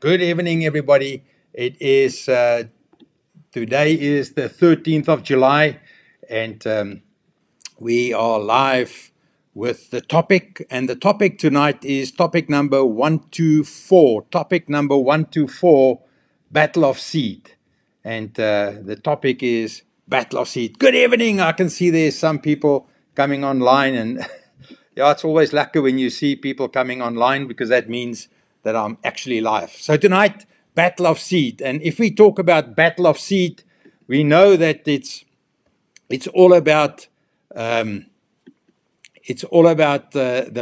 Good evening, everybody. It is today is the 13th of July, and we are live with the topic. And the topic tonight is topic number 124. Topic number 124, Battle of Seed. And the topic is Battle of Seed. Good evening. I can see there's some people coming online, and yeah, it's always lucky when you see people coming online because that means that I'm actually live. So tonight, Battle of Seed. And if we talk about Battle of Seed, we know that it's all about the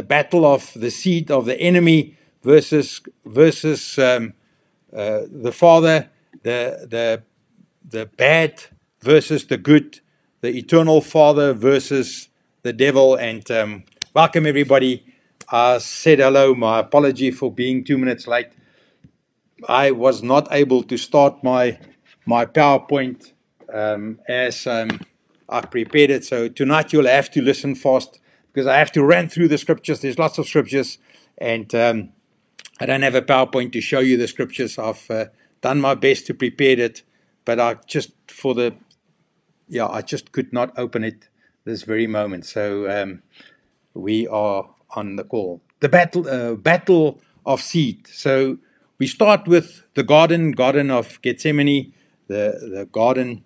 battle of the seed of the enemy versus the Father, the bad versus the good, the eternal Father versus the devil. And welcome, everybody. I said hello. My apology for being 2 minutes late. I was not able to start my PowerPoint as I prepared it. So tonight you'll have to listen fast because I have to run through the scriptures. There's lots of scriptures, and I don't have a PowerPoint to show you the scriptures. I've done my best to prepare it, but I just could not open it this very moment. So we are on the call. The battle of seed. So we start with the garden of Gethsemane, the garden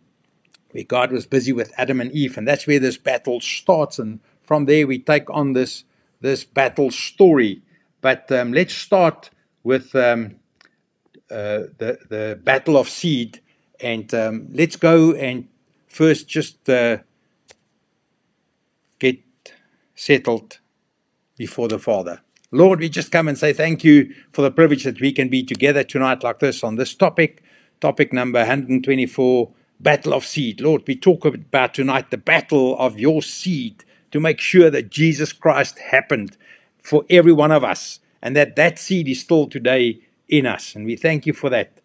where God was busy with Adam and Eve, and that's where this battle starts, and from there we take on this battle story. But let's start with the battle of seed, and let's go and first just get settled before the Father. Lord, we just come and say thank you for the privilege that we can be together tonight like this on this topic number 124, Battle of Seed. Lord, we talk about tonight the battle of your seed to make sure that Jesus Christ happened for every one of us, and that seed is still today in us, and we thank you for that.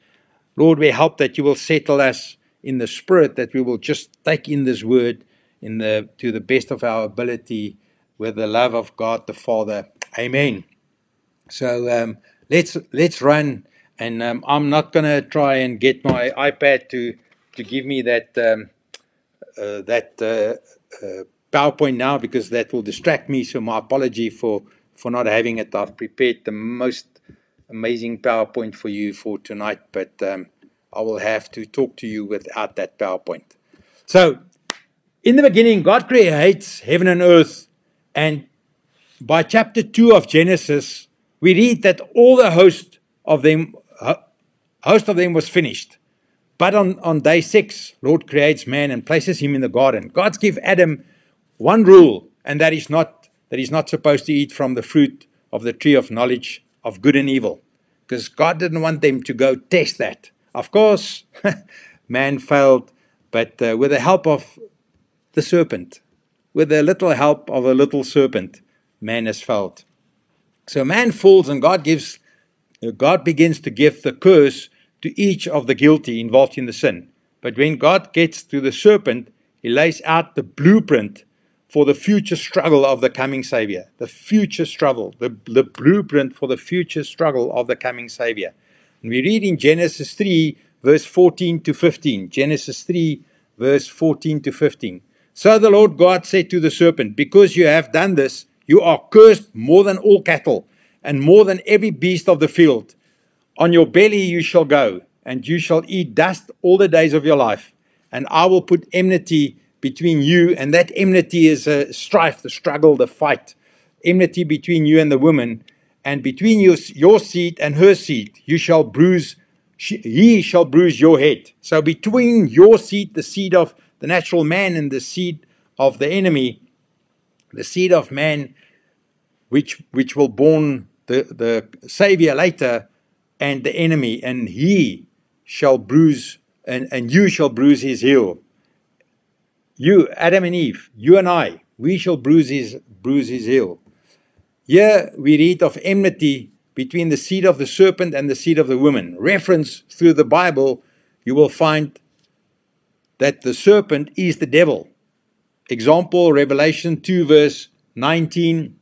Lord, we hope that you will settle us in the Spirit, that we will just take in this word to the best of our ability, with the love of God the Father. Amen. So let's run, and I'm not going to try and get my iPad to give me that PowerPoint now because that will distract me. So my apology for not having it. I've prepared the most amazing PowerPoint for you for tonight, but I will have to talk to you without that PowerPoint. So in the beginning, God creates heaven and earth. And by chapter 2 of Genesis, we read that all the host of them was finished. But on day 6, Lord creates man and places him in the garden. God gives Adam one rule, and that he's not supposed to eat from the fruit of the tree of knowledge of good and evil, because God didn't want them to go test that. Of course, man failed, but with the help of the serpent. With the little help of a little serpent, man has failed. So man falls, and God begins to give the curse to each of the guilty involved in the sin. But when God gets to the serpent, he lays out the blueprint for the future struggle of the coming Savior. The future struggle, the blueprint for the future struggle of the coming Savior. And we read in Genesis 3, verse 14 to 15. Genesis 3, verse 14 to 15. So the Lord God said to the serpent, because you have done this, you are cursed more than all cattle and more than every beast of the field. On your belly you shall go, and you shall eat dust all the days of your life. And I will put enmity between you, and that enmity is a strife, the struggle, the fight. Enmity between you and the woman, and between your seed and her seed. You shall bruise, he shall bruise your head. So between your seed, the seed of the natural man, and the seed of the enemy, the seed of man, which will born the Savior later, and the enemy, and he shall bruise, and you shall bruise his heel. You, Adam and Eve, you and I, we shall bruise his heel. Here we read of enmity between the seed of the serpent and the seed of the woman. Reference through the Bible, you will find that the serpent is the devil. Example, Revelation 2 verse 19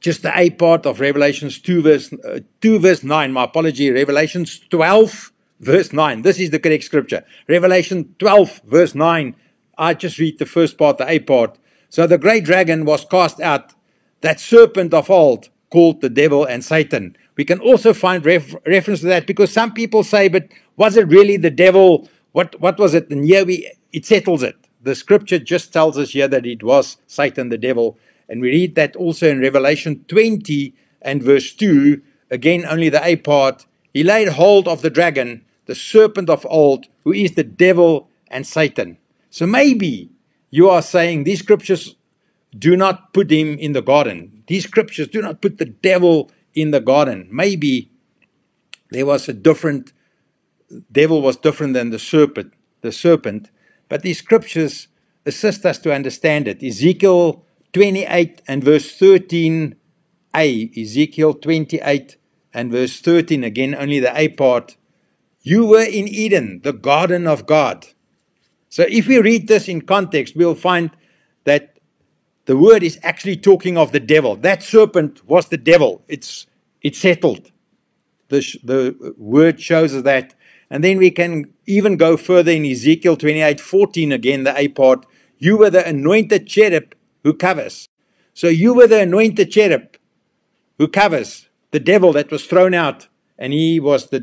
just the A part of Revelations 2 verse 9. My apology, Revelations 12 verse 9. This is the correct scripture. Revelation 12 verse 9. I just read the first part, the A part. So the great dragon was cast out, that serpent of old called the devil and Satan. We can also find reference to that, because some people say, but was it really the devil? What was it? And here it settles it. The scripture just tells us here that it was Satan, the devil. And we read that also in Revelation 20 and verse 2. Again, only the A part. He laid hold of the dragon, the serpent of old, who is the devil and Satan. So maybe you are saying these scriptures do not put him in the garden. These scriptures do not put the devil in the garden. Maybe there was a different, devil was different than the serpent. But these scriptures assist us to understand it. Ezekiel 28 and verse 13a. Ezekiel 28 and verse 13. Again, only the A part. You were in Eden, the garden of God. So if we read this in context, we'll find that the word is actually talking of the devil. That serpent was the devil. It's settled. The word shows us that. And then we can even go further in Ezekiel 28:14, again, the A part. You were the anointed cherub who covers. So you were the anointed cherub who covers, the devil that was thrown out, and he was the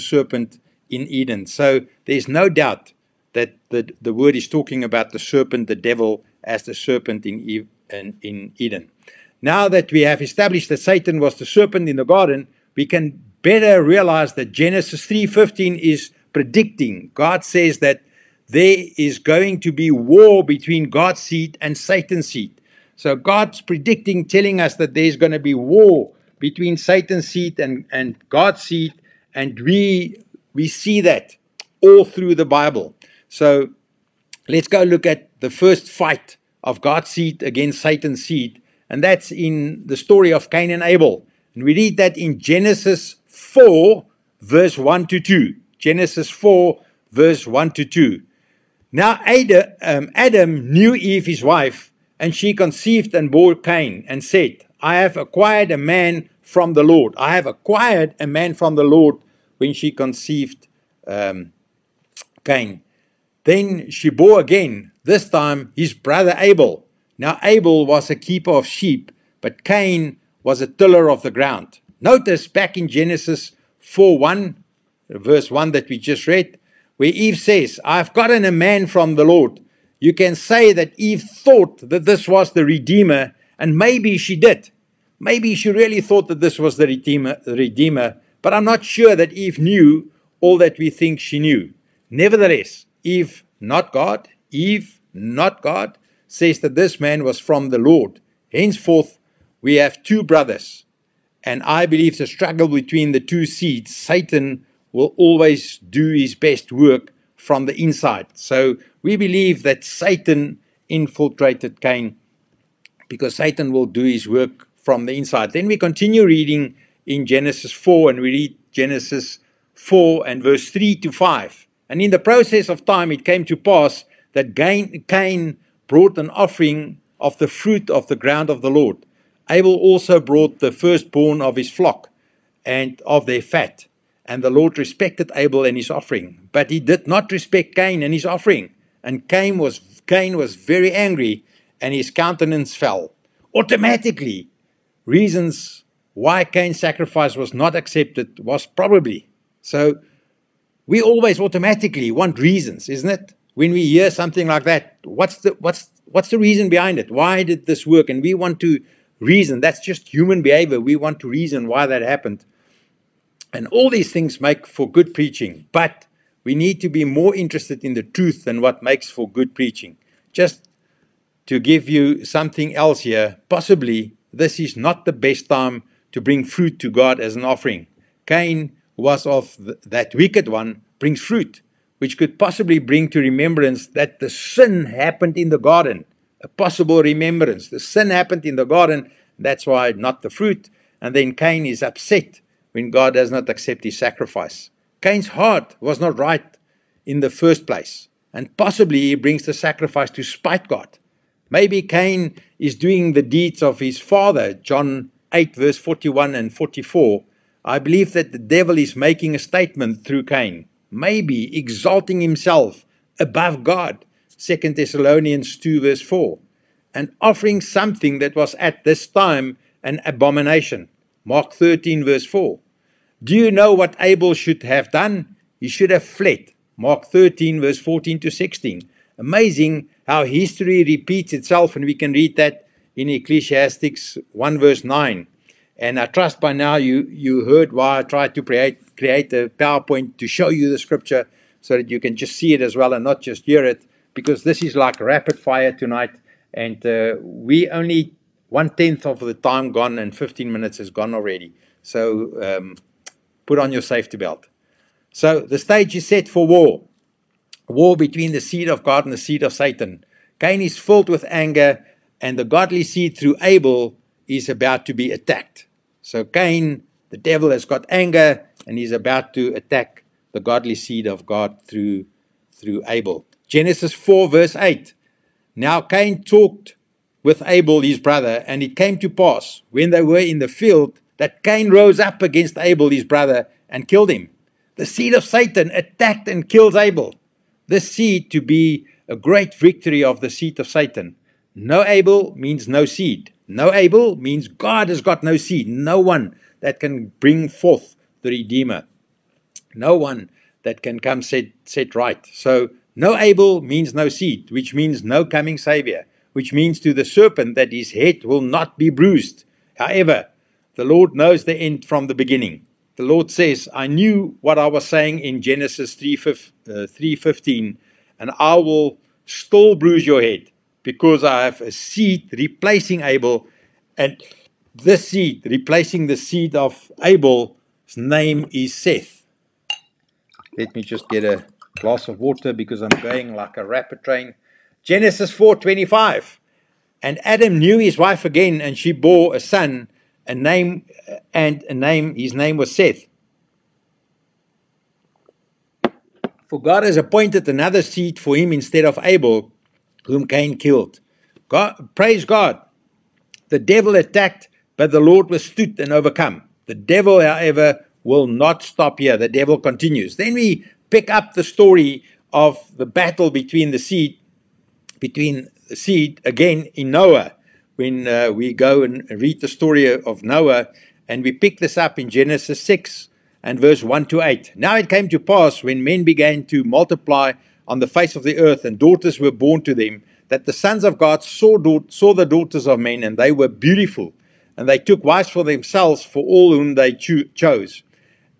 serpent in Eden. So there's no doubt that the word is talking about the serpent, the devil, as the serpent in Eden. Now that we have established that Satan was the serpent in the garden, we can better realize that Genesis 3:15 is predicting. God says that there is going to be war between God's seed and Satan's seed. So God's predicting, telling us that there's going to be war between Satan's seed and God's seed, and we see that all through the Bible. So let's go look at the first fight of God's seed against Satan's seed, and that's in the story of Cain and Abel. And we read that in Genesis 4 verse 1 to 2. Genesis 4 verse 1 to 2. Now Adam knew Eve his wife, and she conceived and bore Cain, and said, I have acquired a man from the Lord. I have acquired a man from the Lord, when she conceived Cain. Then she bore again, this time his brother Abel. Now Abel was a keeper of sheep, but Cain was a tiller of the ground. Notice back in Genesis 4:1, verse 1 that we just read, where Eve says, I've gotten a man from the Lord. You can say that Eve thought that this was the Redeemer, and maybe she did. Maybe she really thought that this was the Redeemer, but I'm not sure that Eve knew all that we think she knew. Nevertheless, Eve, not God, says that this man was from the Lord. Henceforth, we have two brothers. And I believe the struggle between the two seeds, Satan will always do his best work from the inside. So we believe that Satan infiltrated Cain, because Satan will do his work from the inside. Then we continue reading in Genesis 4, and we read Genesis 4 and verse 3 to 5. And in the process of time, it came to pass that Cain brought an offering of the fruit of the ground of the Lord. Abel also brought the firstborn of his flock and of their fat. And the Lord respected Abel and his offering, but he did not respect Cain and his offering. And Cain was very angry, and his countenance fell. Automatically, reasons why Cain's sacrifice was not accepted was probably. So we always automatically want reasons, isn't it? When we hear something like that, what's the reason behind it? Why did this work? And we want to reason. That's just human behavior. We want to reason why that happened. And all these things make for good preaching, but we need to be more interested in the truth than what makes for good preaching. Just to give you something else here, possibly this is not the best time to bring fruit to God as an offering. Cain was of that wicked one, brings fruit, which could possibly bring to remembrance that the sin happened in the garden. A possible remembrance. The sin happened in the garden, that's why not the fruit. And then Cain is upset when God does not accept his sacrifice. Cain's heart was not right in the first place, and possibly he brings the sacrifice to spite God. Maybe Cain is doing the deeds of his father, John 8, verse 41 and 44, I believe that the devil is making a statement through Cain, maybe exalting himself above God, 2 Thessalonians 2, verse 4, and offering something that was at this time an abomination, Mark 13, verse 4. Do you know what Abel should have done? He should have fled, Mark 13, verse 14 to 16. Amazing how history repeats itself, and we can read that in Ecclesiastes 1 verse 9. And I trust by now you heard why I tried to create a PowerPoint to show you the scripture so that you can just see it as well and not just hear it, because this is like rapid fire tonight, and we only 1/10 of the time gone and 15 minutes is gone already. So put on your safety belt. So the stage is set for war. War between the seed of God and the seed of Satan. Cain is filled with anger, and the godly seed through Abel is about to be attacked. So Cain, the devil, has got anger, and he's about to attack the godly seed of God through Abel. Genesis 4 verse 8. Now Cain talked with Abel his brother, and it came to pass, when they were in the field, that Cain rose up against Abel his brother and killed him. The seed of Satan attacked and killed Abel. This seed to be a great victory of the seed of Satan. No Abel means no seed. No Abel means God has got no seed. No one that can bring forth the Redeemer. No one that can come set right. So no Abel means no seed, which means no coming Savior, which means to the serpent that his head will not be bruised. However, the Lord knows the end from the beginning. The Lord says, I knew what I was saying in Genesis 3:15, and I will still bruise your head, because I have a seed replacing Abel, and this seed replacing the seed of Abel, his name is Seth. Let me just get a glass of water because I'm going like a rapid train. Genesis 4:25, and Adam knew his wife again, and she bore a son, his name was Seth. For God has appointed another seed for him instead of Abel, whom Cain killed. God, praise God. The devil attacked, but the Lord withstood and overcome. The devil, however, will not stop here. The devil continues. Then we pick up the story of the battle between the seed again in Noah. When we go and read the story of Noah, and we pick this up in Genesis 6 and verse 1 to 8. Now it came to pass, when men began to multiply on the face of the earth, and daughters were born to them, that the sons of God saw the daughters of men, and they were beautiful, and they took wives for themselves for all whom they chose.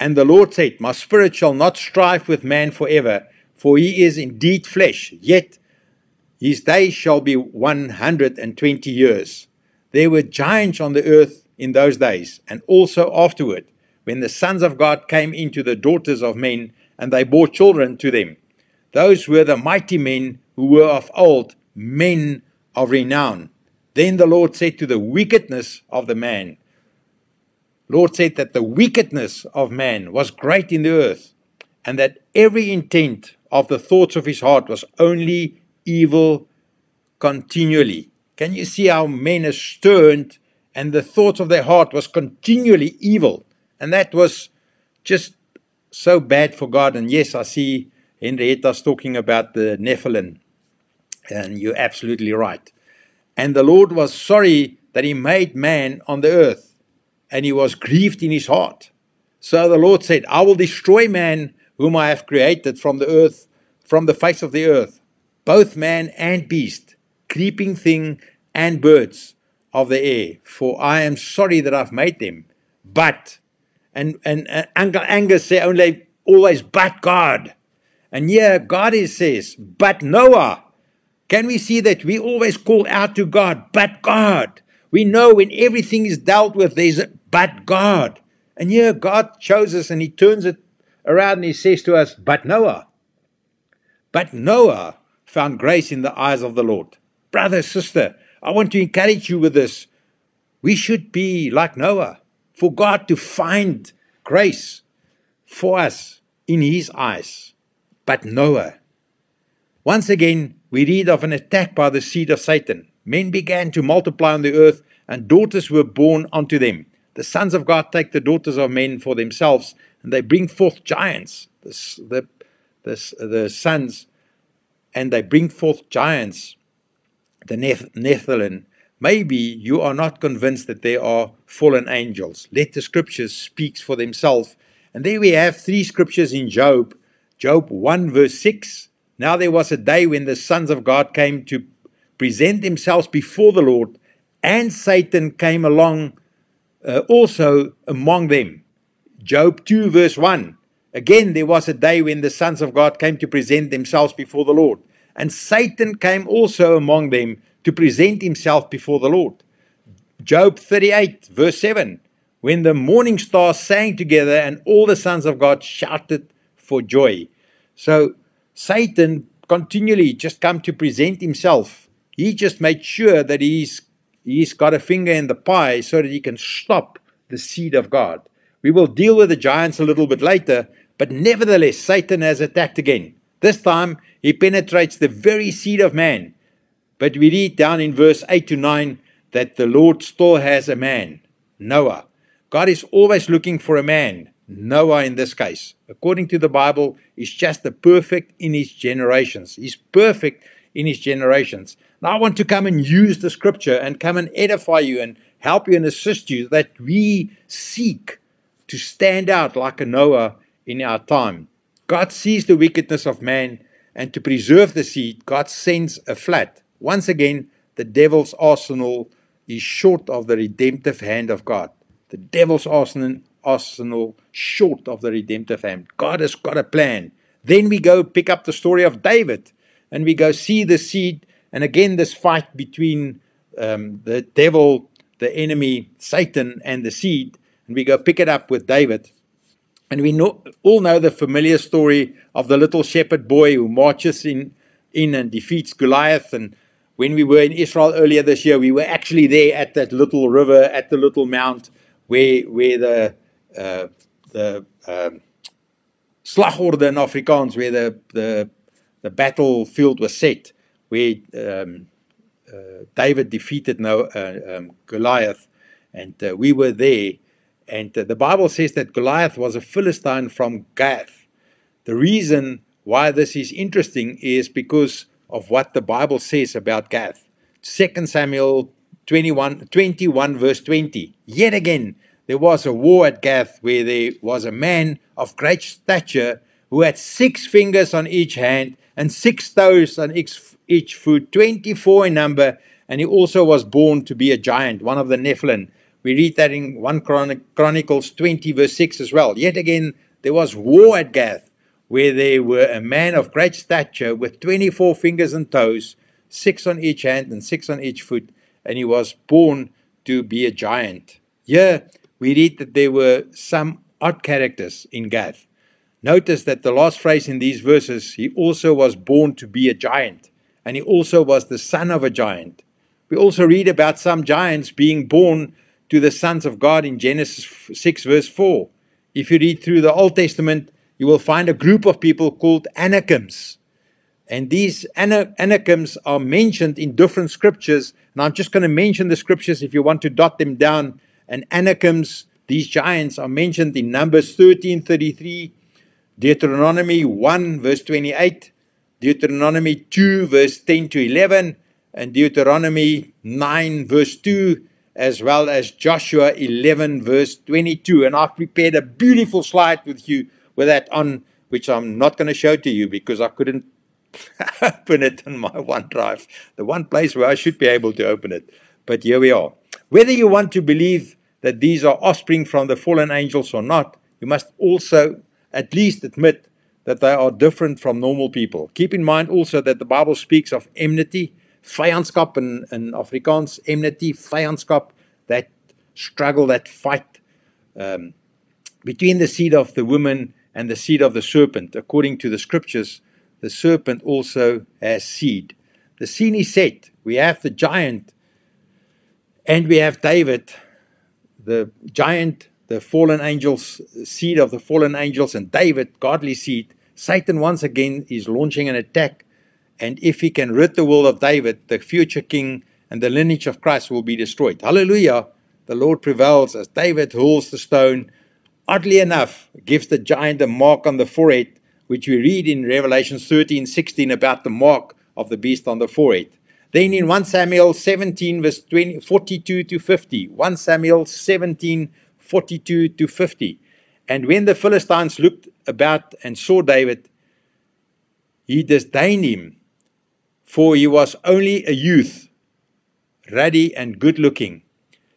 And the Lord said, My spirit shall not strive with man forever, for he is indeed flesh, yet his days shall be 120 years. There were giants on the earth in those days, and also afterward, when the sons of God came into the daughters of men, and they bore children to them. Those were the mighty men who were of old, men of renown. Then the Lord said to the wickedness of the man, Lord said that the wickedness of man was great in the earth, and that every intent of the thoughts of his heart was only evil continually. Can you see how men are stirred, and the thoughts of their heart was continually evil? And that was just so bad for God. And yes, I see Henrietta's talking about the Nephilim, and you're absolutely right. And the Lord was sorry that he made man on the earth, and he was grieved in his heart. So the Lord said, I will destroy man whom I have created from the earth, from the face of the earth, both man and beast, creeping thing and birds of the air, for I am sorry that I've made them. But, and Angus say only always, but God. And here God says, but Noah. Can we see that we always call out to God, but God? We know when everything is dealt with, there's a but God. And here God chose us, and he turns it around, and he says to us, but Noah. But Noah found grace in the eyes of the Lord. Brother, sister, I want to encourage you with this. We should be like Noah, for God to find grace for us in his eyes. But Noah. Once again, we read of an attack by the seed of Satan. Men began to multiply on the earth, and daughters were born unto them. The sons of God take the daughters of men for themselves, and they bring forth giants. The Nephilim. Maybe you are not convinced that there are fallen angels. Let the scriptures speak for themselves. And there we have three scriptures in Job. Job 1 verse 6. Now there was a day when the sons of God came to present themselves before the Lord, and Satan came along also among them. Job 2 verse 1. Again, there was a day when the sons of God came to present themselves before the Lord, and Satan came also among them to present himself before the Lord. Job 38 verse 7. When the morning stars sang together, and all the sons of God shouted for joy. So Satan continually just come to present himself. He just made sure that he's got a finger in the pie so that he can stop the seed of God. We will deal with the giants a little bit later, but nevertheless, Satan has attacked again. This time, he penetrates the very seed of man. But we read down in verse 8 to 9 that the Lord still has a man, Noah. God is always looking for a man, Noah in this case. According to the Bible, he's just the perfect in his generations. He's perfect in his generations. Now I want to come and use the scripture and come and edify you and help you and assist you that we seek to stand out like a Noah in our time. God sees the wickedness of man, and to preserve the seed, God sends a flood. Once again, the devil's arsenal is short of the redemptive hand of God. The devil's arsenal short of the redemptive hand. God has got a plan. Then we go pick up the story of David, and we go see the seed, and again this fight between the devil, the enemy, Satan, and the seed, and we go pick it up with David. And we all know the familiar story of the little shepherd boy who marches in and defeats Goliath. And when we were in Israel earlier this year, we were actually there at that little river, at the little mount where the slagorde in Afrikaans, where the battlefield was set, where David defeated Goliath. And we were there. And the Bible says that Goliath was a Philistine from Gath. The reason why this is interesting is because of what the Bible says about Gath. 2 Samuel 21 verse 20. Yet again, there was a war at Gath where there was a man of great stature who had 6 fingers on each hand and 6 toes on each foot, 24 in number, and he also was born to be a giant, one of the Nephilim. We read that in 1 Chronicles 20 verse 6 as well. Yet again, there was war at Gath, where there were a man of great stature with 24 fingers and toes, 6 on each hand and 6 on each foot, and he was born to be a giant. Here, we read that there were some odd characters in Gath. Notice that the last phrase in these verses, he also was born to be a giant, and he also was the son of a giant. We also read about some giants being born to the sons of God in Genesis 6 verse 4. If you read through the Old Testament, you will find a group of people called Anakims. And these Anakims are mentioned in different scriptures. And I'm just going to mention the scriptures if you want to dot them down. And Anakims, these giants, are mentioned in Numbers 13:33, Deuteronomy 1 verse 28, Deuteronomy 2 verse 10 to 11, and Deuteronomy 9 verse 2, as well as Joshua 11 verse 22. And I've prepared a beautiful slide with you with that on, which I'm not going to show to you because I couldn't open it on my OneDrive, the one place where I should be able to open it. But here we are. Whether you want to believe that these are offspring from the fallen angels or not, you must also at least admit that they are different from normal people. Keep in mind also that the Bible speaks of enmity, vijandskap in Afrikaans, enmity, vijandskap, that struggle, that fight between the seed of the woman and the seed of the serpent. According to the scriptures, the serpent also has seed. The scene is set. We have the giant and we have David, the giant, the fallen angels, seed of the fallen angels, and David, godly seed. Satan once again is launching an attack. And if he can rid the world of David, the future king and the lineage of Christ will be destroyed. Hallelujah! The Lord prevails as David hurls the stone. Oddly enough, gives the giant a mark on the forehead, which we read in Revelation 13:16 about the mark of the beast on the forehead. Then in 1 Samuel 17, verse 42 to 50, 1 Samuel 17, 42 to 50. And when the Philistines looked about and saw David, he disdained him, for he was only a youth, ruddy and good-looking.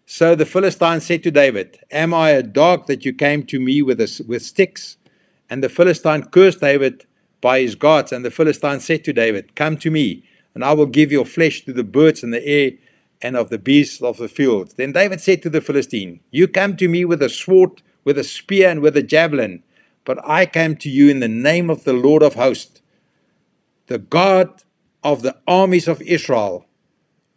So the Philistines said to David, "Am I a dog that you came to me with sticks?" And the Philistine cursed David by his gods. And the Philistine said to David, "Come to me, and I will give your flesh to the birds in the air and of the beasts of the field." Then David said to the Philistine, "You come to me with a sword, with a spear, and with a javelin, but I came to you in the name of the Lord of hosts, the God of the armies of Israel,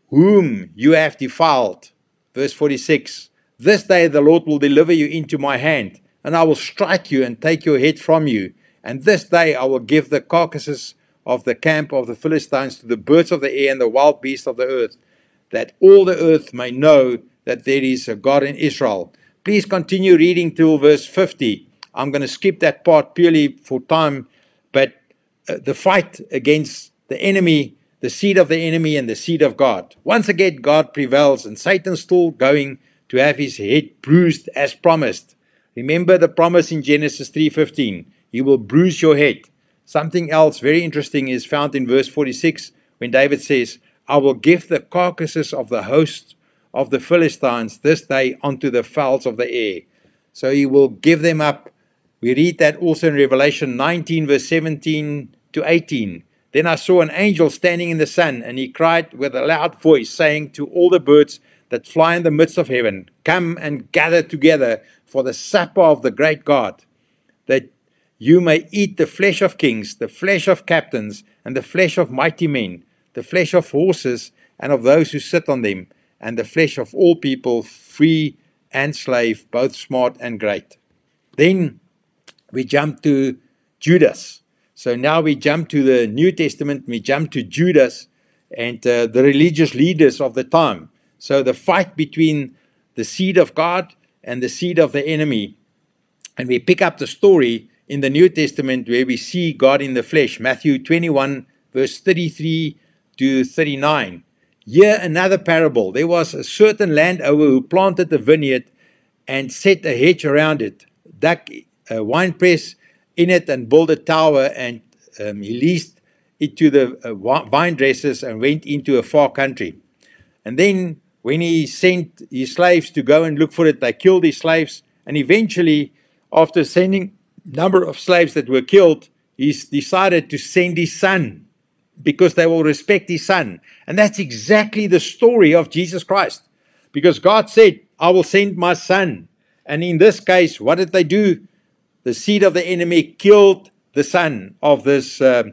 whom you have defiled." Verse 46, "This day the Lord will deliver you into my hand, and I will strike you and take your head from you. And this day I will give the carcasses of the camp of the Philistines to the birds of the air and the wild beasts of the earth, that all the earth may know that there is a God in Israel." Please continue reading till verse 50. I'm going to skip that part purely for time, but the fight against the enemy, the seed of the enemy and the seed of God. Once again, God prevails, and Satan's still going to have his head bruised as promised. Remember the promise in Genesis 3:15. He will bruise your head. Something else very interesting is found in verse 46 when David says, "I will give the carcasses of the hosts of the Philistines this day unto the fowls of the air." So he will give them up. We read that also in Revelation 19 verse 17 to 18. "Then I saw an angel standing in the sun, and he cried with a loud voice, saying to all the birds that fly in the midst of heaven, 'Come and gather together for the supper of the great God, that you may eat the flesh of kings, the flesh of captains, and the flesh of mighty men, the flesh of horses, and of those who sit on them, and the flesh of all people, free and slave, both smart and great.'" Then we jump to Judas. So now we jump to the New Testament, we jump to Judas and the religious leaders of the time. So the fight between the seed of God and the seed of the enemy. And we pick up the story in the New Testament where we see God in the flesh, Matthew 21 verse 33 to 39. Here another parable. "There was a certain landowner who planted a vineyard and set a hedge around it, dug a winepress in it and built a tower, and he leased it to the vine dressers and went into a far country. And then when he sent his slaves to go and look for it, they killed his slaves, and eventually after sending number of slaves that were killed, he decided to send his son because they will respect his son." And that's exactly the story of Jesus Christ, because God said, "I will send my son." And in this case, what did they do? The seed of the enemy killed the son of this vineyard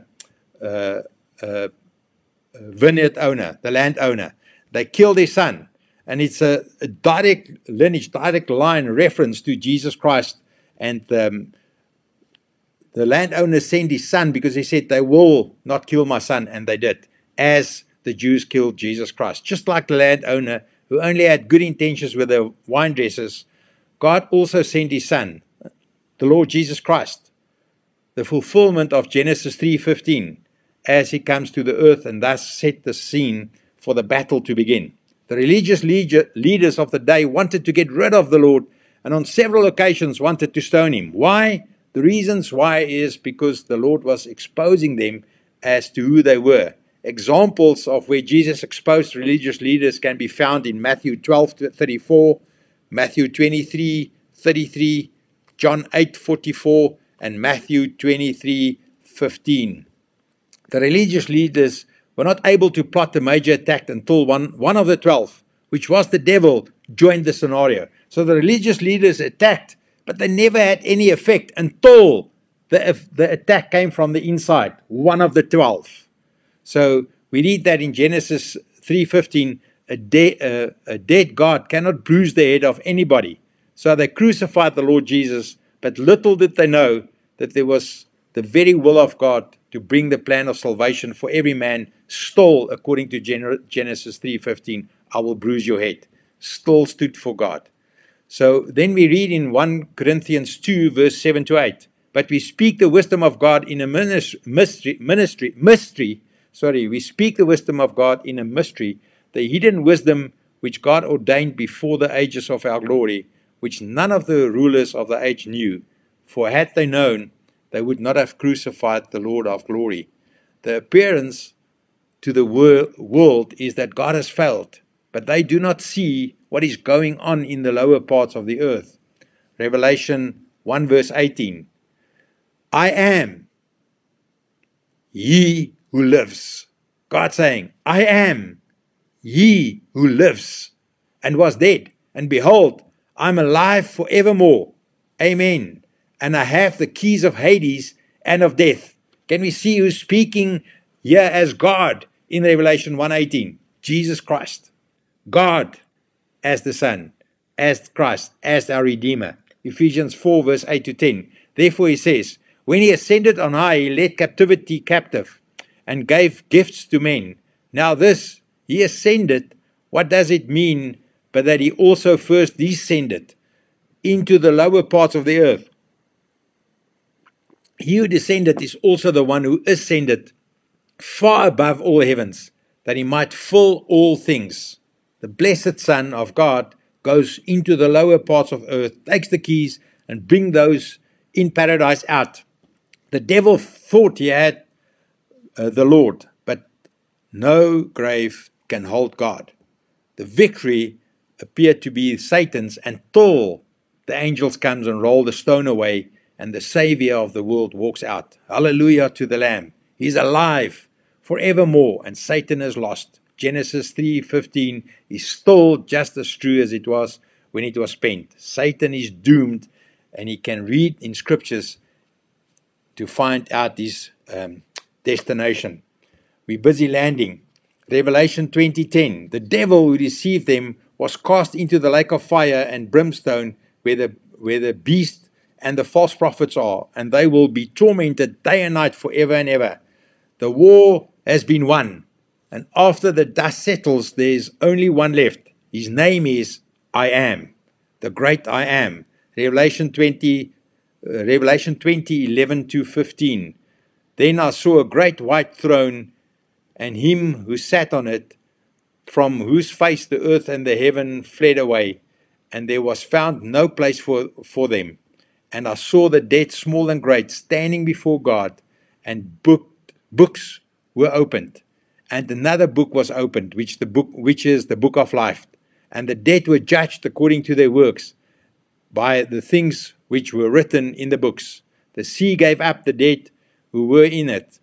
owner, the landowner. They killed his son. And it's a direct lineage, direct line reference to Jesus Christ. And the landowner sent his son because he said, "They will not kill my son," and they did, as the Jews killed Jesus Christ. Just like the landowner who only had good intentions with the wine dressers, God also sent his son, the Lord Jesus Christ, the fulfillment of Genesis 3:15, as he comes to the earth and thus set the scene for the battle to begin. The religious leaders of the day wanted to get rid of the Lord, and on several occasions wanted to stone him. Why? The reasons why is because the Lord was exposing them as to who they were. Examples of where Jesus exposed religious leaders can be found in Matthew 12:34, Matthew 23:33, John 8:44, and Matthew 23:15. The religious leaders were not able to plot the major attack until one of the 12, which was the devil, joined the scenario. So the religious leaders attacked, but they never had any effect until the attack came from the inside, one of the 12. So we read that in Genesis 3:15, a dead God cannot bruise the head of anybody. So they crucified the Lord Jesus, but little did they know that there was the very will of God to bring the plan of salvation for every man Stol, according to Genesis 3:15, I will bruise your head. Stol stood for God. So then we read in 1 Corinthians 2, verse 7 to 8, but we speak the wisdom of God in a we speak the wisdom of God in a mystery, the hidden wisdom which God ordained before the ages of our glory, which none of the rulers of the age knew. For had they known, they would not have crucified the Lord of glory. The appearance to the world is that God has failed, but they do not see what is going on in the lower parts of the earth. Revelation 1 verse 18. I am he who lives. God saying, I am he who lives and was dead, and behold, I am alive forevermore. Amen. And I have the keys of Hades and of death. Can we see who's speaking here as God in Revelation 1:18? Jesus Christ. God as the Son, as Christ, as our Redeemer. Ephesians 4 verse 8 to 10. Therefore he says, when he ascended on high, he led captivity captive and gave gifts to men. Now this, he ascended, what does it mean but that he also first descended into the lower parts of the earth? He who descended is also the one who ascended far above all heavens, that he might fill all things. The blessed Son of God goes into the lower parts of earth, takes the keys, and brings those in paradise out. The devil thought he had the Lord, but no grave can hold God. The victory appeared to be Satan's until the angels comes and roll the stone away, and the Savior of the world walks out. Hallelujah to the Lamb. He's alive forevermore, and Satan is lost. Genesis 3:15 is still just as true as it was when it was penned. Satan is doomed, and he can read in scriptures to find out his destination. We're busy landing. Revelation 20:10. The devil who deceived them was cast into the lake of fire and brimstone, where the beast and the false prophets are, and they will be tormented day and night forever and ever. The war has been won. And after the dust settles, there is only one left. His name is I Am, the great I Am. Revelation 20, 11 to 15. Then I saw a great white throne, and him who sat on it, from whose face the earth and the heaven fled away, and there was found no place for them. And I saw the dead, small and great, standing before God, and books were opened. And another book was opened, which is the book of life. And the dead were judged according to their works by the things which were written in the books. The sea gave up the dead who were in it,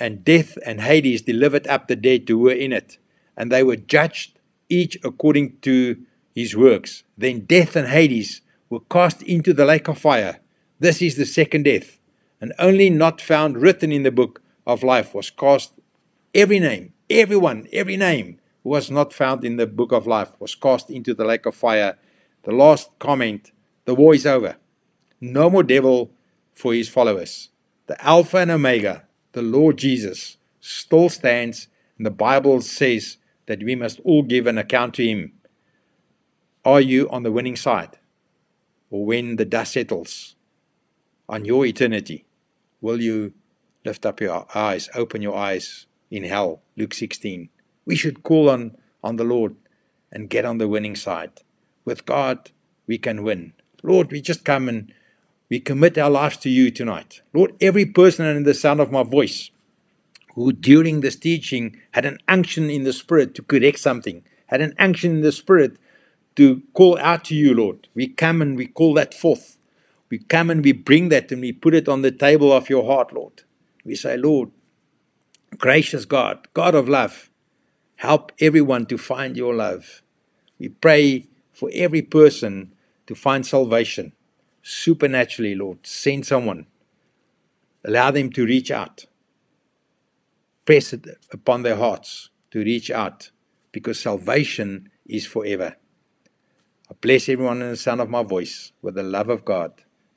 and death and Hades delivered up the dead who were in it. And they were judged, each according to his works. Then death and Hades were cast into the lake of fire. This is the second death. And only not found written in the book of life was cast. Every name who was not found in the book of life was cast into the lake of fire. The last comment, the war is over. No more devil for his followers. The Alpha and Omega, the Lord Jesus, still stands, and the Bible says that we must all give an account to him. Are you on the winning side? Or when the dust settles on your eternity, will you lift up your eyes, open your eyes in hell, Luke 16. We should call on the Lord and get on the winning side. With God, we can win. Lord, we just come and we commit our lives to you tonight. Lord, every person in the sound of my voice who during this teaching had an unction in the Spirit to correct something, had an unction in the Spirit to call out to you, Lord. We come and we call that forth. We come and we bring that and we put it on the table of your heart, Lord. We say, Lord, gracious God, God of love, help everyone to find your love. We pray for every person to find salvation. Supernaturally, Lord, send someone. Allow them to reach out. Press it upon their hearts to reach out, because salvation is forever. I bless everyone in the sound of my voice with the love of God.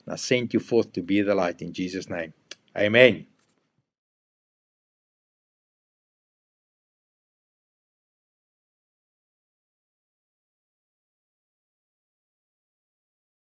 And I send you forth to be the light in Jesus' name. Amen.